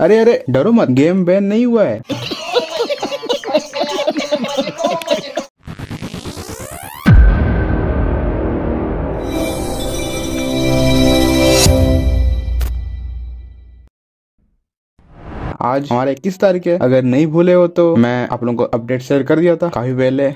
अरे अरे डरो मत, गेम बैन नहीं हुआ है। आज हमारे 21 तारीख है, अगर नहीं भूले हो तो मैं आप लोगों को अपडेट शेयर कर दिया था काफी पहले,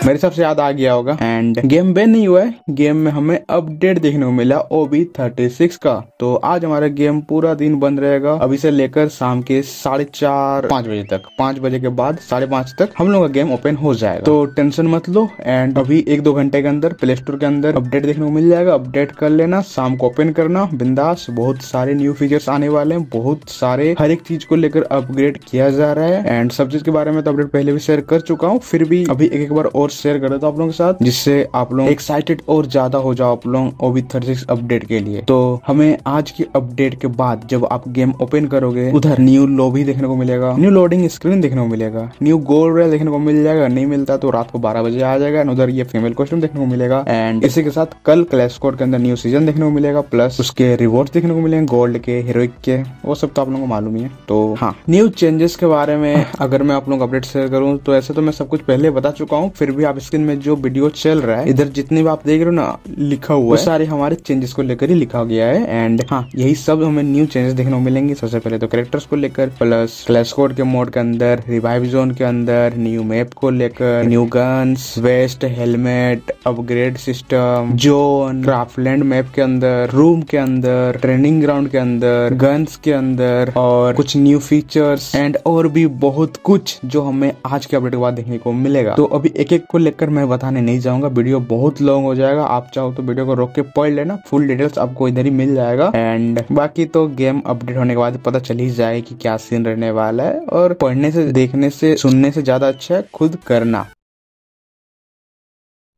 मेरे हिसाब से याद आ गया होगा। एंड गेम बैन नहीं हुआ है, गेम में हमें अपडेट देखने को मिला OB36 का। तो आज हमारा गेम पूरा दिन बंद रहेगा, अभी से लेकर शाम के 4:30-5 बजे तक। 5 बजे के बाद 5:30 तक हम लोग का गेम ओपन हो जाएगा, तो टेंशन मत लो। एंड अभी 1-2 घंटे के अंदर प्ले स्टोर के अंदर अपडेट देखने को मिल जाएगा, अपडेट कर लेना, शाम को ओपन करना बिंदास। बहुत सारे न्यू फीचर्स आने वाले हैं, बहुत सारे, हर एक चीज को लेकर अपग्रेड किया जा रहा है। एंड सब चीज के बारे में तो अपडेट पहले भी शेयर कर चुका हूँ, फिर भी अभी एक बार और शेयर कर देता हूँ आप लोगों के साथ, जिससे आप लोग एक्साइटेड और ज्यादा हो जाओ आप लोग OB36 अपडेट के लिए। तो हमें आज की अपडेट के बाद जब आप गेम ओपन करोगे, उधर न्यू लॉबी देखने को मिलेगा, न्यू लोडिंग स्क्रीन देखने को मिलेगा, न्यू गोल रेल देखने को मिल जाएगा, नहीं मिलता तो रात को 12 बजे आ जाएगा। उधर ये फीमेल कॉस्ट्यूम देखने को मिलेगा। एंड इसी के साथ कल क्लैश स्क्वाड के अंदर न्यू सीजन देखने को मिलेगा, प्लस उसके रिवॉर्ड देखने को मिलेंगे, गोल्ड के, हीरोइक के, वो सब तो आप लोगों को मालूम ही है। तो हाँ, न्यू चेंजेस के बारे में अगर मैं आप लोग अपडेट शेयर करूँ तो ऐसे तो मैं सब कुछ पहले बता चुका हूँ, फिर भी आप स्क्रीन में जो वीडियो चल रहा है, इधर जितने भी आप देख रहे हो ना लिखा हुआ है, सारे हमारे चेंजेस को लेकर ही लिखा गया है। एंड हाँ, यही सब हमें न्यू चेंजेस देखने को मिलेंगे। सबसे पहले तो कैरेक्टर्स को लेकर, प्लस क्लैश कोड के मोड के अंदर, रिवाइव जोन के अंदर, न्यू मैप को लेकर, new guns, vest, helmet, upgrade system, zone, Craftland map के अंदर, रूम के अंदर, ट्रेनिंग ग्राउंड के अंदर, गन्स के अंदर, और कुछ न्यू फीचर्स एंड और भी बहुत कुछ जो हमें आज के अपडेट के बाद देखने को मिलेगा। तो अभी एक को लेकर मैं बताने नहीं जाऊंगा, वीडियो बहुत लॉन्ग हो जाएगा। आप चाहो तो वीडियो को रोक के पढ़ लेना, फुल डिटेल्स आपको इधर ही मिल जाएगा। एंड बाकी तो गेम अपडेट होने के बाद पता चल ही जाएगा कि क्या सीन रहने वाला है, और पढ़ने से, देखने से, सुनने से ज्यादा अच्छा है खुद करना।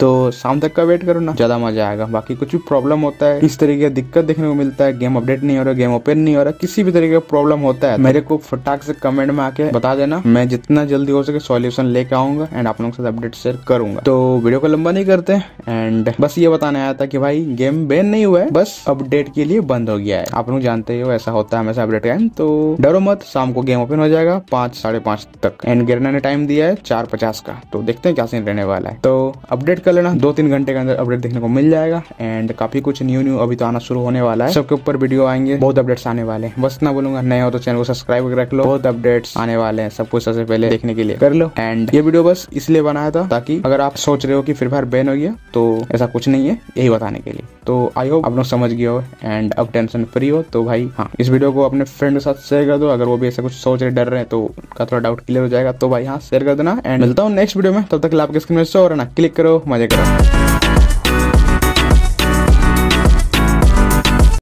तो शाम तक का वेट करो ना, ज्यादा मजा आएगा। बाकी कुछ भी प्रॉब्लम होता है, इस तरीके की दिक्कत देखने को मिलता है, गेम अपडेट नहीं हो रहा, गेम ओपन नहीं हो रहा, किसी भी तरीके का प्रॉब्लम होता है, मेरे को फटाक से कमेंट में आके बता देना, मैं जितना जल्दी हो सके सॉल्यूशन लेके आऊंगा एंड आप लोगों के साथ अपडेट शेयर करूंगा। तो वीडियो को लंबा नहीं करते, एंड बस ये बताने आया था कि भाई गेम बैन नहीं हुआ है, बस अपडेट के लिए बंद हो गया है। आप लोग जानते हो ऐसा होता है हमेशा अपडेट टाइम। तो डरो मत, शाम को गेम ओपन हो जाएगा 5-5:30 तक। एंड गिरना ने टाइम दिया है 4:50 का, तो देखते हैं क्या सीन रहने वाला है। तो अपडेट लेना, 2-3 घंटे के अंदर अपडेट देखने को मिल जाएगा। एंड काफी कुछ न्यू अभी तो आना शुरू होने वाला है, सबके ऊपर वीडियो आएंगे, बहुत अपडेट्स आने वाले हैं। बस ना बोलूंगा, नए हो तो चैनल को सब्सक्राइब कर रख लो, बहुत अपडेट्स आने वाले हैं, सब कुछ सबसे पहले देखने के लिए कर लो। एंड ये वीडियो बस इसलिए बनाया था ताकि अगर आप सोच रहे हो कि फ्री फायर बैन हो गया, तो ऐसा कुछ नहीं है, यही बताने के लिए। तो आई होप आप लोग समझ गए हो एंड अब टेंशन फ्री हो। तो भाई हाँ, इस वीडियो को अपने फ्रेंड के साथ शेयर कर दो, अगर वो भी ऐसा कुछ सोच रहे, डर रहे हैं, तो उनका थोड़ा डाउट क्लियर हो जाएगा। तो भाई हाँ, शेयर कर देना एंड मिलता हूँ नेक्स्ट वीडियो में। तब तक आपके स्क्रीन में शो हो रहा ना, क्लिक करो, मजे करो।